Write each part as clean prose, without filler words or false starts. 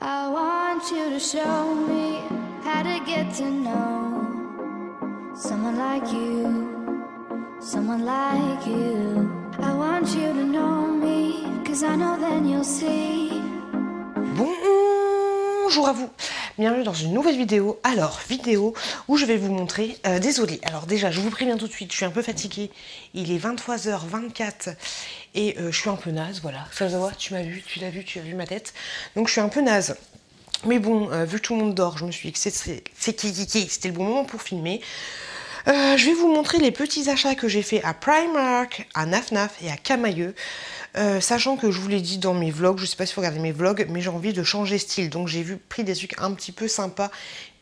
I want you to show me how to get to know someone like you, someone like you. I want you to know me, cause I know then you'll see. Bonjour à vous, bienvenue dans une nouvelle vidéo. Alors, vidéo où je vais vous montrer des eaux de lit. Alors déjà, je vous préviens tout de suite, je suis un peu fatiguée. Il est 23h24 et je suis un peu naze, voilà. Ça se voit, tu m'as vu, tu l'as vu, tu as vu ma tête. Donc je suis un peu naze. Mais bon, vu que tout le monde dort, je me suis dit que c'était le bon moment pour filmer. Je vais vous montrer les petits achats que j'ai fait à Primark, à Naf Naf et à Camaïeu. Sachant que je vous l'ai dit dans mes vlogs, je sais pas si vous regardez mes vlogs, mais j'ai envie de changer style. Donc j'ai pris des trucs un petit peu sympas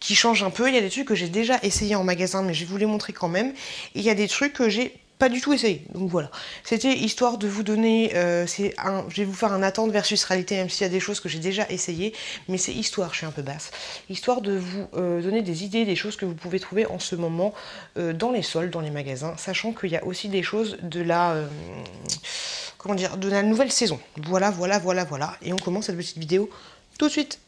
qui changent un peu. Il y a des trucs que j'ai déjà essayé en magasin, mais je vais vous les montrer quand même. Et il y a des trucs que j'ai pas du tout essayé. Donc voilà, c'était histoire de vous donner, je vais vous faire un attente versus réalité, même s'il y a des choses que j'ai déjà essayées, mais c'est histoire, je suis un peu basse, histoire de vous donner des idées, des choses que vous pouvez trouver en ce moment dans les soldes, dans les magasins, sachant qu'il y a aussi des choses de la, comment dire, de la nouvelle saison. Voilà, et on commence cette petite vidéo tout de suite.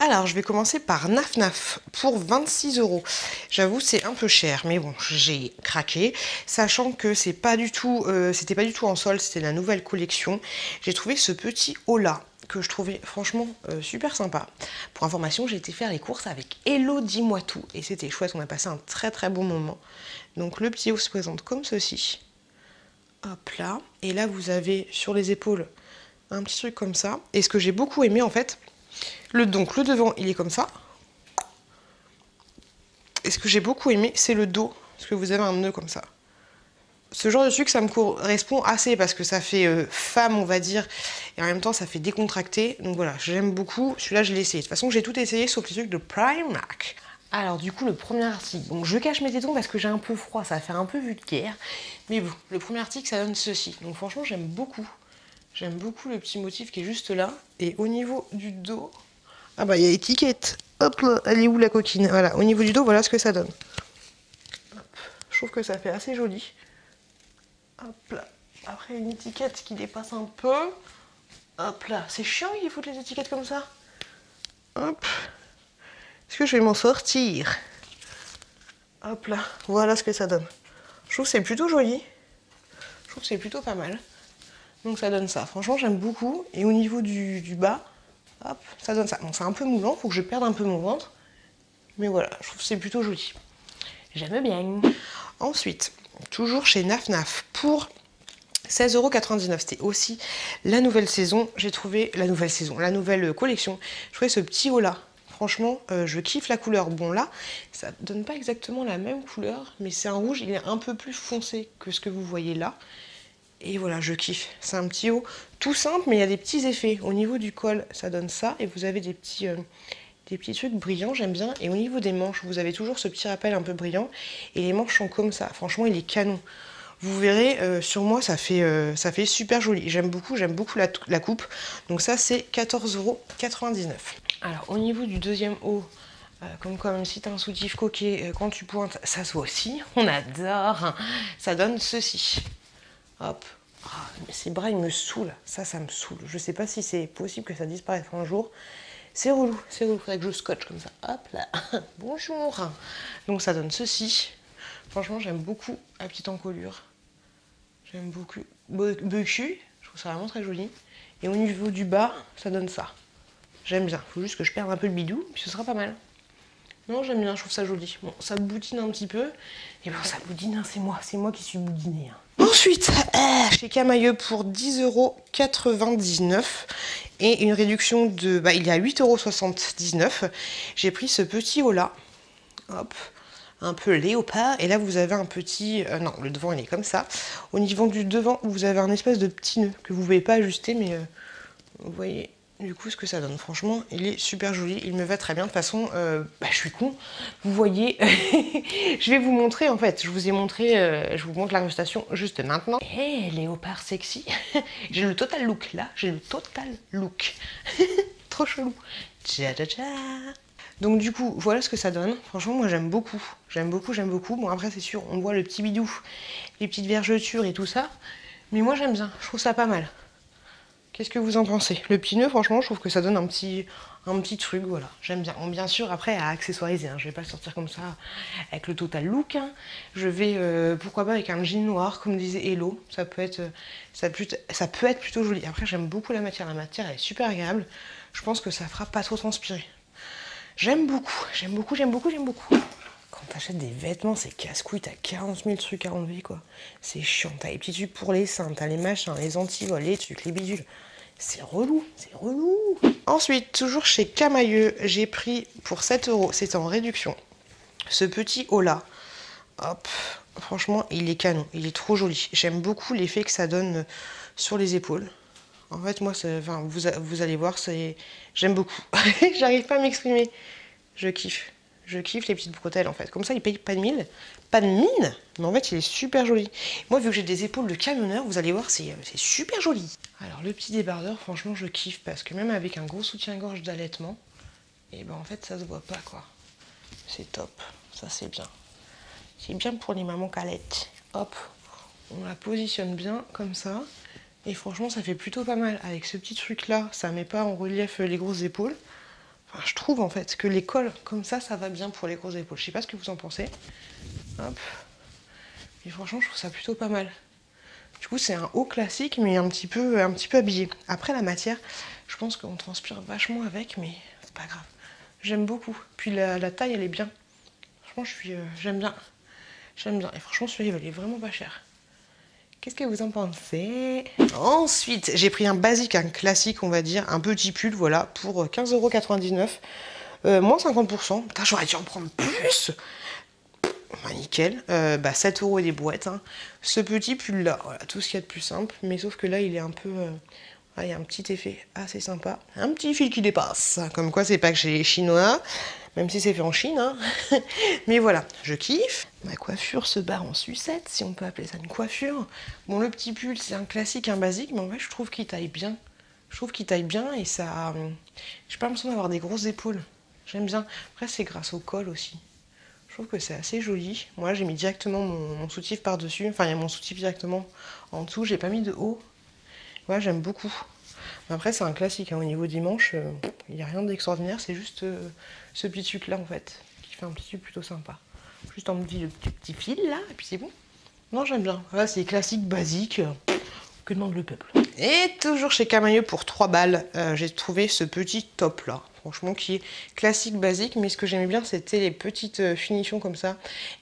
Alors, je vais commencer par Naf Naf pour 26 €. J'avoue, c'est un peu cher, mais bon, j'ai craqué. Sachant que c'est pas du tout, c'était pas du tout en solde, c'était la nouvelle collection. J'ai trouvé ce petit haut-là que je trouvais franchement super sympa. Pour information, j'ai été faire les courses avec Elo, dis-moi tout, et c'était chouette. On a passé un très bon moment. Donc le petit haut se présente comme ceci. Hop là, et là vous avez sur les épaules un petit truc comme ça. Et ce que j'ai beaucoup aimé en fait. Donc le devant il est comme ça. Et ce que j'ai beaucoup aimé c'est le dos, parce que vous avez un nœud comme ça. Ce genre de truc ça me correspond assez parce que ça fait femme on va dire, et en même temps ça fait décontracté. Donc voilà, j'aime beaucoup, celui-là je l'ai essayé. De toute façon j'ai tout essayé sauf les trucs de Primark. Alors du coup le premier article, donc je cache mes tétons parce que j'ai un peu froid, ça fait un peu vulgaire. Mais bon, le premier article ça donne ceci, donc franchement j'aime beaucoup. J'aime beaucoup le petit motif qui est juste là. Et au niveau du dos... Ah bah il y a étiquette. Hop là, elle est où la coquine? Voilà, au niveau du dos, voilà ce que ça donne. Hop. Je trouve que ça fait assez joli. Hop là. Après une étiquette qui dépasse un peu. Hop là. C'est chiant, il faut les étiquettes comme ça. Hop. Est-ce que je vais m'en sortir? Hop là. Voilà ce que ça donne. Je trouve que c'est plutôt joli. Je trouve que c'est plutôt pas mal. Donc ça donne ça, franchement j'aime beaucoup. Et au niveau du bas, hop, ça donne ça. Bon c'est un peu moulant, faut que je perde un peu mon ventre. Mais voilà, je trouve que c'est plutôt joli. J'aime bien. Ensuite, toujours chez Naf Naf pour 16,99 €. C'était aussi la nouvelle saison, j'ai trouvé la nouvelle saison, la nouvelle collection. Je trouvais ce petit haut là. Franchement, je kiffe la couleur. Bon là, ça donne pas exactement la même couleur, mais c'est un rouge, il est un peu plus foncé que ce que vous voyez là. Et voilà, je kiffe. C'est un petit haut tout simple, mais il y a des petits effets. Au niveau du col, ça donne ça. Et vous avez des petits trucs brillants, j'aime bien. Et au niveau des manches, vous avez toujours ce petit rappel un peu brillant. Et les manches sont comme ça. Franchement, il est canon. Vous verrez, sur moi, ça fait super joli. J'aime beaucoup la coupe. Donc ça, c'est 14,99 €. Alors, au niveau du deuxième haut... Comme quoi, même si t'as un soutif coquet, quand tu pointes, ça se voit aussi. On adore. Ça donne ceci. Hop, oh, mais ces bras ils me saoulent, ça me saoule, je sais pas si c'est possible que ça disparaisse un jour, c'est relou, faudrait que je scotche comme ça, hop là, bonjour, donc ça donne ceci, franchement j'aime beaucoup la petite encolure, j'aime beaucoup, je trouve ça vraiment très joli, et au niveau du bas, ça donne ça, j'aime bien, faut juste que je perde un peu le bidou, puis ce sera pas mal. Non, j'aime bien, je trouve ça joli. Bon, ça boudine un petit peu. Et bon, ça boudine, hein, c'est moi qui suis boudinée. Hein. Ensuite, chez Camaïeu pour 10,99 € et une réduction de... Bah, il y a 8,79 €. J'ai pris ce petit haut-là. Hop, un peu léopard. Et là, vous avez un petit... non, le devant, il est comme ça. Au niveau du devant, vous avez un espèce de petit nœud que vous ne pouvez pas ajuster, mais vous voyez... Du coup, ce que ça donne, franchement, il est super joli, il me va très bien. De toute façon, bah, je suis con, vous voyez, je vais vous montrer en fait, je vous montre l'incrustation juste maintenant. Hé, léopard sexy, j'ai le total look, là, j'ai le total look, trop chelou. Tcha tcha tcha. Donc du coup, voilà ce que ça donne. Franchement, moi j'aime beaucoup, j'aime beaucoup. Bon après, c'est sûr, on voit le petit bidou, les petites vergetures et tout ça, mais moi j'aime bien, je trouve ça pas mal. Qu'est-ce que vous en pensez? Le petit nœud, franchement, je trouve que ça donne un petit truc, voilà. J'aime bien. Bon, bien sûr, après, à accessoiriser, hein. Je vais pas le sortir comme ça avec le total look, hein. Je vais, pourquoi pas, avec un jean noir, comme disait Elo. Ça peut être plutôt joli. Après, j'aime beaucoup la matière. La matière, elle est super agréable. Je pense que ça fera pas trop transpirer. J'aime beaucoup. Quand t'achètes des vêtements, c'est casse-couille, t'as 40 000 trucs à enlever, quoi. C'est chiant, t'as les petits trucs pour les seins, t'as les machins, les antivols, les trucs, les bidules. C'est relou. Ensuite, toujours chez Camaïeu, j'ai pris pour 7 €, c'est en réduction, ce petit haut-là. Hop, franchement, il est canon, il est trop joli. J'aime beaucoup l'effet que ça donne sur les épaules. En fait, moi, enfin, vous allez voir, j'aime beaucoup. J'arrive pas à m'exprimer. Je kiffe les petites bretelles, en fait. Comme ça, il paye pas de mine. Mais en fait, il est super joli. Moi, vu que j'ai des épaules de camionneur, vous allez voir, c'est super joli. Alors, le petit débardeur, franchement, je kiffe. Parce que même avec un gros soutien-gorge d'allaitement, et ben en fait, ça se voit pas, quoi. C'est top. Ça, c'est bien. C'est bien pour les mamans qu'allaitent. Hop. On la positionne bien, comme ça. Et franchement, ça fait plutôt pas mal. Avec ce petit truc-là, ça met pas en relief les grosses épaules. Enfin, je trouve en fait que les cols comme ça, ça va bien pour les grosses épaules. Je sais pas ce que vous en pensez. Hop. Mais franchement, je trouve ça plutôt pas mal. Du coup, c'est un haut classique, mais un petit peu habillé. Après, la matière, je pense qu'on transpire vachement avec, mais c'est pas grave. J'aime beaucoup. Puis la taille, elle est bien. Franchement, j'aime bien. Et franchement, celui-là, il valait vraiment pas cher. Qu'est-ce que vous en pensez? Ensuite, j'ai pris un basique, un classique, on va dire, un petit pull, voilà, pour 15,99 €. Moins 50%. Putain, j'aurais dû en prendre plus. Bah, nickel. 7 € et des boîtes, hein. Ce petit pull-là, voilà, tout ce qu'il y a de plus simple. Mais sauf que là, il est un peu... il y a un petit effet assez sympa. Un petit fil qui dépasse. Comme quoi, c'est pas que chez les Chinois, même si c'est fait en Chine, hein. Mais voilà, je kiffe. Ma coiffure se barre en sucette, si on peut appeler ça une coiffure. Bon, le petit pull, c'est un classique, un basique, mais en vrai, je trouve qu'il taille bien. Et ça... J'ai pas l'impression d'avoir des grosses épaules. J'aime bien. Après, c'est grâce au col aussi. Je trouve que c'est assez joli. Moi, j'ai mis directement mon soutif par-dessus. Enfin, il y a mon soutif directement en dessous. J'ai pas mis de haut. Ouais, j'aime beaucoup. Après, c'est un classique, hein. Au niveau des manches, il n'y a rien d'extraordinaire, c'est juste ce petit truc là en fait, qui fait un petit truc plutôt sympa. Juste un petit fil là, et puis c'est bon. Non, j'aime bien. Voilà, c'est classique, basique, que demande le peuple. Et toujours chez Camaïeu pour 3 balles, j'ai trouvé ce petit top là. Franchement, qui est classique, basique, mais ce que j'aimais bien, c'était les petites finitions comme ça,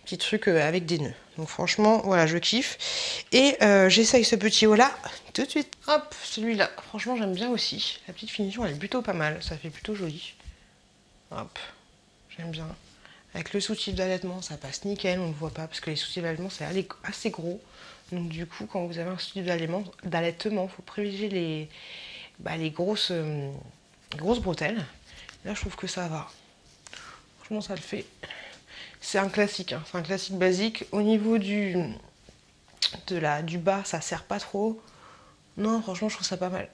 petits trucs avec des nœuds. Donc franchement, voilà, je kiffe. Et j'essaye ce petit haut-là tout de suite. Hop, celui-là, franchement, j'aime bien aussi. La petite finition, elle est plutôt pas mal, ça fait plutôt joli. Hop, j'aime bien. Avec le soutif d'allaitement, ça passe nickel, on ne le voit pas, parce que les soutifs d'allaitement, c'est assez gros. Donc du coup, quand vous avez un soutif d'allaitement, il faut privilégier les grosses bretelles. Là, je trouve que ça va. Franchement, ça le fait. C'est un classique, hein. C'est un classique basique. Au niveau du bas, ça sert pas trop. Non, franchement, je trouve ça pas mal.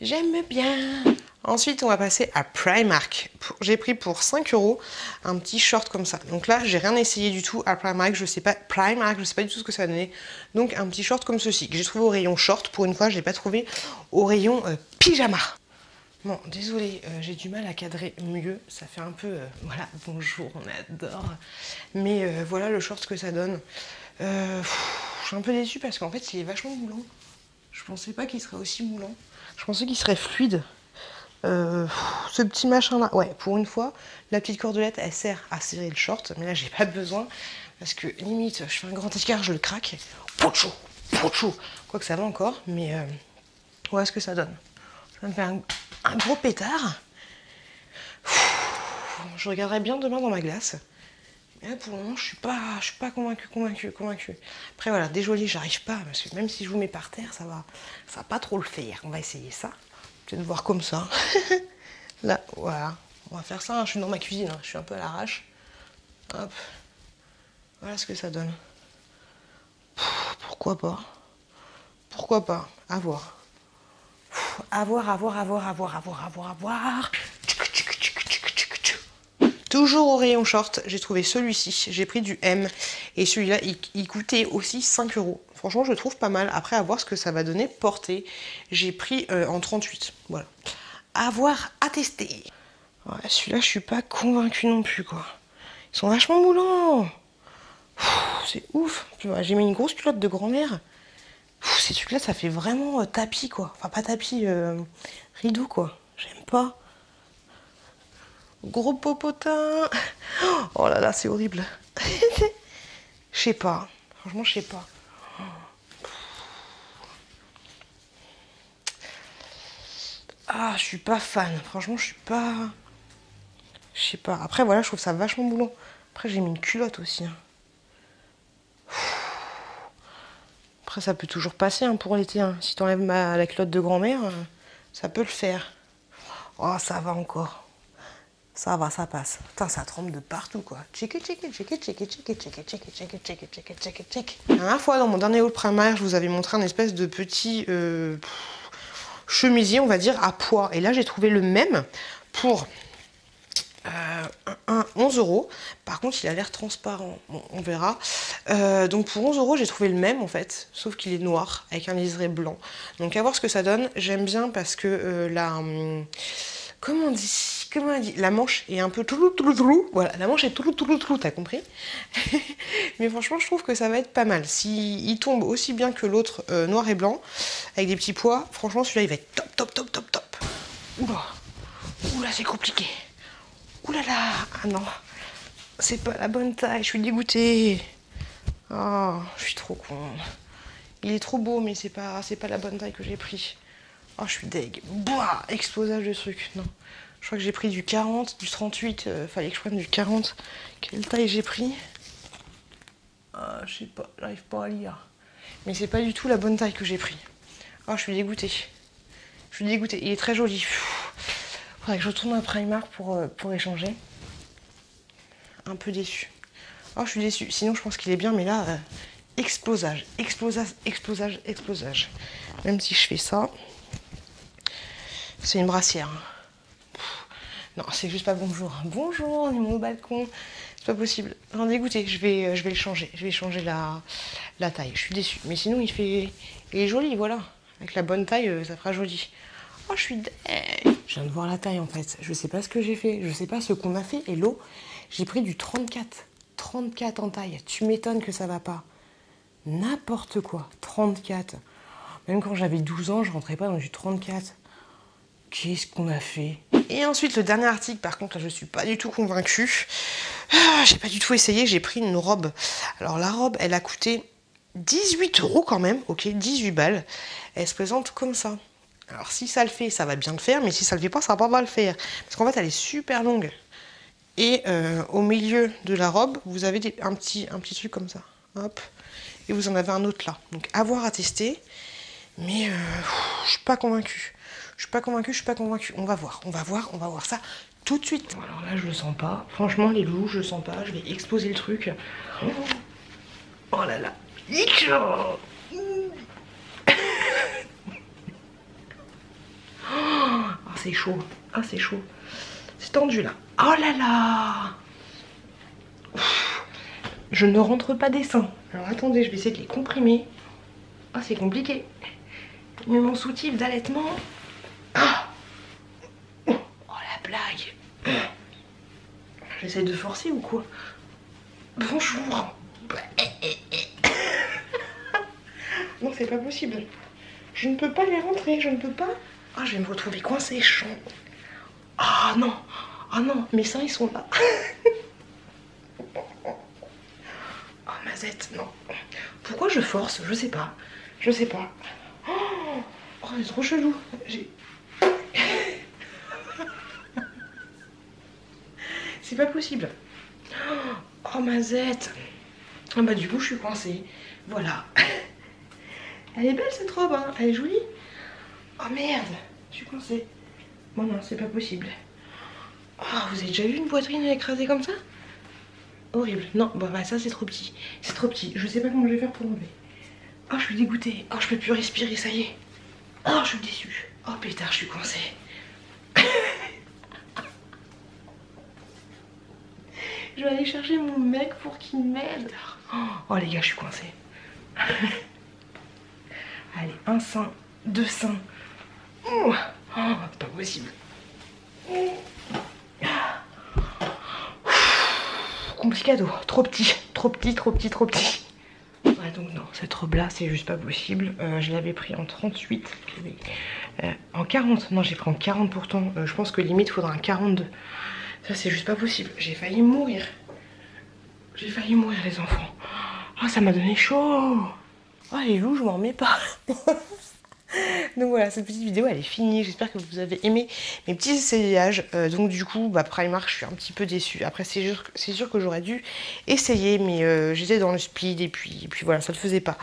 J'aime bien. Ensuite, on va passer à Primark. J'ai pris pour 5 € un petit short comme ça. Donc là, j'ai rien essayé du tout à Primark. Je sais pas du tout ce que ça va donner. Donc un petit short comme ceci que j'ai trouvé au rayon short. Pour une fois, je l'ai pas trouvé au rayon pyjama. Bon, désolée, j'ai du mal à cadrer mieux, ça fait un peu, voilà, bonjour, on adore, mais voilà le short que ça donne. Je suis un peu déçue parce qu'en fait, il est vachement moulant. Je pensais pas qu'il serait aussi moulant, je pensais qu'il serait fluide. Ce petit machin-là, ouais, pour une fois, la petite cordelette, elle sert à serrer le short, mais là, j'ai pas besoin, parce que limite, je fais un grand écart, je le craque, pochou, quoi que ça va encore, mais voilà ce que ça donne. Ça me fait un gros pétard. Je regarderai bien demain dans ma glace. Mais là, pour le moment, je suis pas convaincue. Après, voilà, désolée, j'arrive pas, parce que même si je vous mets par terre, ça va pas trop le faire. On va essayer ça. Peut-être voir comme ça. Là, voilà. On va faire ça, hein. Je suis dans ma cuisine, hein. Je suis un peu à l'arrache. Hop. Voilà ce que ça donne. Pourquoi pas. À voir. À voir. Toujours au rayon short, j'ai trouvé celui-ci, j'ai pris du M, et celui-là, il coûtait aussi 5 €. Franchement, je le trouve pas mal, après à voir ce que ça va donner portée. J'ai pris en 38, voilà. À voir, à tester. Ouais, celui-là, je suis pas convaincue non plus, quoi. Ils sont vachement moulants. C'est ouf. J'ai mis une grosse culotte de grand-mère. Ces trucs-là, ça fait vraiment tapis, quoi. Enfin, pas tapis, rideau, quoi. J'aime pas. Gros popotin. Oh là là, c'est horrible. Je sais pas. Franchement, je sais pas. Ah, je suis pas fan. Franchement, je suis pas... Je sais pas. Après, voilà, je trouve ça vachement moulant. Après, j'ai mis une culotte aussi. Après, ça peut toujours passer hein, pour l'été. Hein. Si t'enlèves la culotte de grand-mère, ça peut le faire. Oh, ça va encore. Ça va, ça passe. Putain, ça trempe de partout, quoi. Check it, check it, check it, check it, check it, check it, check it, check it, check it, check it, check it, check it. La dernière fois, dans mon dernier haul Primark, je vous avais montré un espèce de petit chemisier, on va dire, à poids. Et là, j'ai trouvé le même pour... 11 €. Par contre, il a l'air transparent. Bon, on verra. Donc, pour 11 €, j'ai trouvé le même en fait. Sauf qu'il est noir avec un liseré blanc. Donc, à voir ce que ça donne. J'aime bien parce que la. Comment on dit ? La manche est un peu toulou toulou toulou. Voilà, la manche est toulou toulou toulou, t'as compris. Mais franchement, je trouve que ça va être pas mal. S'il tombe aussi bien que l'autre noir et blanc, avec des petits pois, franchement, celui-là, il va être top, top, top, top, top. Oula, oula, c'est compliqué. Ouh là là, ah non, c'est pas la bonne taille, je suis dégoûtée. Oh, je suis trop con. Il est trop beau, mais c'est pas la bonne taille que j'ai pris. Oh, je suis deg. Boah, explosage de trucs. Non, je crois que j'ai pris du 40, du 38. Fallait que je prenne du 40. Quelle taille j'ai pris? Ah, je sais pas, j'arrive pas à lire. Mais c'est pas du tout la bonne taille que j'ai pris. Oh, je suis dégoûtée. Je suis dégoûtée. Il est très joli. Pfff. Faudrait que je retourne à Primark pour échanger. Un peu déçue. Oh, je suis déçue. Sinon, je pense qu'il est bien, mais là, explosage, explosage, explosage, explosage. Même si je fais ça, c'est une brassière. Pff, non, c'est juste pas bonjour. Bonjour, on est mon balcon. C'est pas possible. J'en ai dégoûté. Je vais le changer. Je vais changer la taille. Je suis déçue. Mais sinon, il est joli, voilà. Avec la bonne taille, ça fera joli. Oh, je suis... Je viens de voir la taille, en fait. Je sais pas ce que j'ai fait. Je sais pas ce qu'on a fait. Elo, j'ai pris du 34. 34 en taille. Tu m'étonnes que ça va pas. N'importe quoi. 34. Même quand j'avais 12 ans, je rentrais pas dans du 34. Qu'est-ce qu'on a fait? Et ensuite, le dernier article, par contre, là, je suis pas du tout convaincue. Ah, j'ai pas du tout essayé. J'ai pris une robe. Alors, la robe, elle a coûté 18 € quand même. Ok, 18 balles. Elle se présente comme ça. Alors si ça le fait, ça va bien le faire, mais si ça le fait pas, ça va pas le faire. Parce qu'en fait, elle est super longue. Et au milieu de la robe, vous avez un petit truc comme ça. Hop. Et vous en avez un autre là. Donc à voir, à tester. Mais je suis pas convaincue. Je suis pas convaincue, je suis pas convaincue. On va voir, on va voir, on va voir ça tout de suite. Alors là, je le sens pas. Franchement, les loups, je le sens pas. Je vais exploser le truc. Oh, oh là là. C'est chaud, ah c'est chaud, c'est tendu là. Oh là là, ouf. Je ne rentre pas des seins. Alors attendez, je vais essayer de les comprimer. Ah c'est compliqué. Mais mon soutif d'allaitement. Ah. Oh la blague. J'essaie de forcer ou quoi? Bonjour. Non c'est pas possible. Je ne peux pas les rentrer, je ne peux pas. Ah, je vais me retrouver coincée, chaud. Ah non, ah non, mes seins ils sont là. Oh mazette, non. Pourquoi je force? Je sais pas, je sais pas. Oh, oh c'est trop chelou. C'est pas possible. Oh mazette. Ah bah du coup je suis coincée. Voilà. Elle est belle cette robe, hein. Elle est jolie. Oh merde, je suis coincée. Bon non, c'est pas possible. Oh, vous avez déjà vu une poitrine écrasée comme ça? Horrible. Non, bon bah ça c'est trop petit. C'est trop petit. Je sais pas comment je vais faire pour l'enlever. Oh, je suis dégoûtée. Oh, je peux plus respirer, ça y est. Oh, je suis déçue. Oh pétard, je suis coincée. Je vais aller chercher mon mec pour qu'il m'aide. Oh les gars, je suis coincée. Allez, un sein, deux seins. Oh, c'est pas possible. Complicado, trop petit. Ouais, donc non, cette robe là c'est juste pas possible. Je l'avais pris en 38, en 40, non j'ai pris en 40 pourtant. Je pense que limite faudra un 42. Ça c'est juste pas possible, j'ai failli mourir. J'ai failli mourir les enfants. Oh ça m'a donné chaud. Oh les loups, je m'en remets pas. Donc voilà, cette petite vidéo elle est finie, j'espère que vous avez aimé mes petits essayages. Donc du coup, bah, Primark je suis un petit peu déçue. Après c'est sûr que j'aurais dû essayer, mais j'étais dans le speed et puis voilà, ça le faisait pas.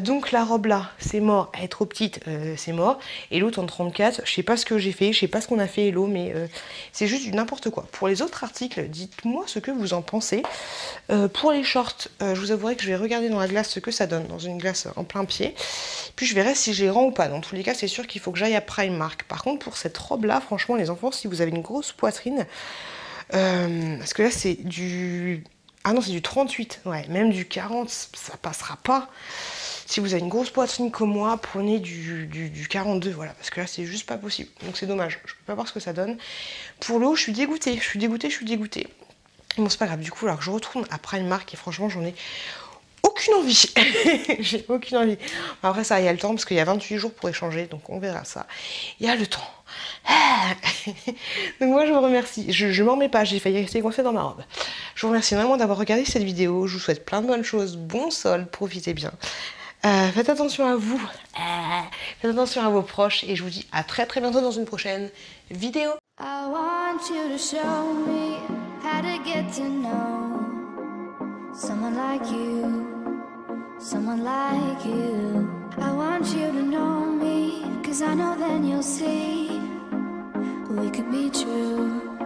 Donc la robe là, c'est mort, elle est trop petite, c'est mort. Et l'autre en 34, je sais pas ce que j'ai fait, je sais pas ce qu'on a fait Elo, mais c'est juste du n'importe quoi. Pour les autres articles, dites-moi ce que vous en pensez. Pour les shorts, je vous avouerai que je vais regarder dans la glace ce que ça donne, dans une glace en plein pied. Puis je verrai si j'ai rang ou pas. Dans tous les cas, c'est sûr qu'il faut que j'aille à Primark. Par contre, pour cette robe là, franchement les enfants, si vous avez une grosse poitrine, parce que là c'est du... Ah non, c'est du 38, ouais, même du 40, ça passera pas. Si vous avez une grosse poitrine comme moi, prenez du 42, voilà, parce que là, c'est juste pas possible. Donc c'est dommage, je peux pas voir ce que ça donne. Pour l'eau, je suis dégoûtée, Bon, c'est pas grave, du coup, alors que je retourne à Primark, et franchement, j'en ai aucune envie. J'ai aucune envie. Après, ça, il y a le temps, parce qu'il y a 28 jours pour échanger, donc on verra ça. Il y a le temps. Donc moi je vous remercie, je m'en remets pas, j'ai failli rester coincée dans ma robe. Je vous remercie vraiment d'avoir regardé cette vidéo, je vous souhaite plein de bonnes choses, bon sol, profitez bien, faites attention à vous, faites attention à vos proches et je vous dis à très très bientôt dans une prochaine vidéo. I want you to know me, 'cause I know then you'll see we could be true.